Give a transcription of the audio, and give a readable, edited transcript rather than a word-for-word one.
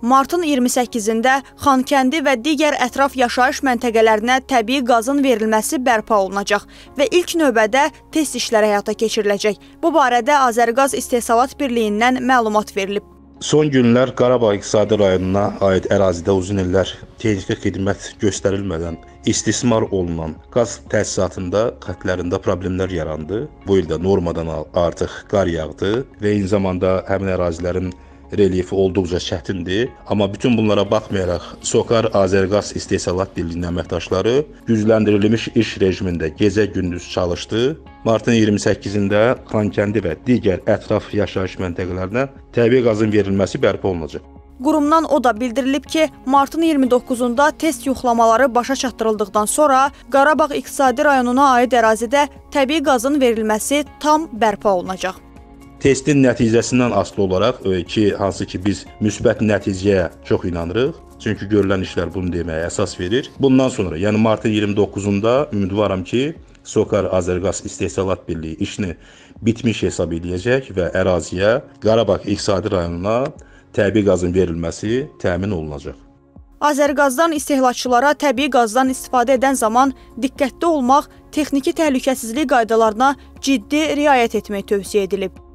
Martın 28-də Xankəndi və digər ətraf yaşayış məntəqələrinə təbii qazın verilməsi bərpa olunacaq və ilk növbədə test işləri həyata keçiriləcək. Bu barədə Azərqaz İstihsalat Birliyindən məlumat verilib. Son günlər Qarabağ İqtisadi Rayonuna aid ərazidə uzun illər texniki xidmət göstərilmədən istismar olunan qaz təsisatında xətlərində problemlər yarandı. Bu ildə normadan artıq qar yağdı və eyni zamanda həmin ərazilərin relyefi olduqca çətindir. Amma bütün bunlara baxmayaraq, SOCAR Azərqaz İstehsalat Birliyinin əməkdaşları gücləndirilmiş iş rejimində gecə-gündüz çalışdı. Martın 28-də Xankəndi və digər ətraf yaşayış məntəqələrinə təbii qazın verilməsi bərpa olunacaq. Qurumdan o da bildirilib ki, martın 29-da test yoxlamaları başa çatdırıldıqdan sonra Qarabağ İqtisadi Rayonuna aid ərazidə təbii qazın verilməsi tam bərpa olunacaq. Testin nəticəsindən asılı olaraq, hansı ki biz müsbət nəticəyə çox inanırıq, çünki görülən işlər bunu deməyə əsas verir. Bundan sonra, yəni martın 29-da ümidvaram ki, SOCAR Azərqaz İstehsalat Birliyi işini bitmiş hesab edəcək və əraziyə Qarabağ İqtisadi Rayonuna təbii qazın verilməsi təmin olunacaq. Azərqazdan istehlakçılara təbii qazdan istifadə edən zaman diqqətli olmaq, texniki təhlükəsizlik qaydalarına ciddi riayət etmək tövsiyə edilib.